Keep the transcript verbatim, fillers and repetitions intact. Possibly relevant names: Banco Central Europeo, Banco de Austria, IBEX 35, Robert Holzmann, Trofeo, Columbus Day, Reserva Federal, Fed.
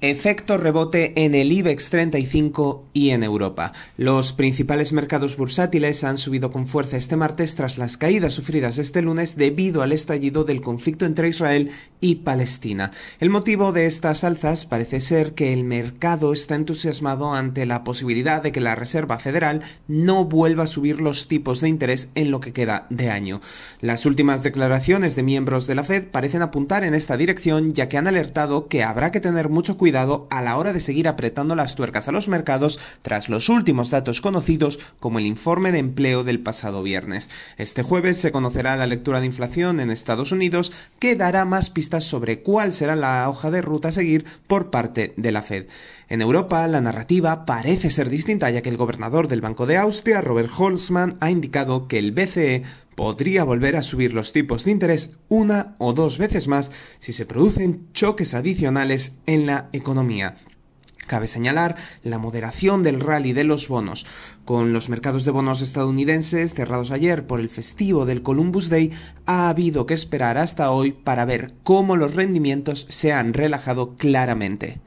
Efecto rebote en el IBEX treinta y cinco y en Europa. Los principales mercados bursátiles han subido con fuerza este martes tras las caídas sufridas este lunes debido al estallido del conflicto entre Israel y Palestina. El motivo de estas alzas parece ser que el mercado está entusiasmado ante la posibilidad de que la Reserva Federal no vuelva a subir los tipos de interés en lo que queda de año. Las últimas declaraciones de miembros de la Fed parecen apuntar en esta dirección, ya que han alertado que habrá que tener mucho cuidado Cuidado a la hora de seguir apretando las tuercas a los mercados tras los últimos datos conocidos como el informe de empleo del pasado viernes. Este jueves se conocerá la lectura de inflación en Estados Unidos, que dará más pistas sobre cuál será la hoja de ruta a seguir por parte de la Fed. En Europa, la narrativa parece ser distinta, ya que el gobernador del Banco de Austria, Robert Holzmann, ha indicado que el B C E podría volver a subir los tipos de interés una o dos veces más si se producen choques adicionales en la economía. Cabe señalar la moderación del rally de los bonos, con los mercados de bonos estadounidenses cerrados ayer por el festivo del Columbus Day. Ha habido que esperar hasta hoy para ver cómo los rendimientos se han relajado claramente.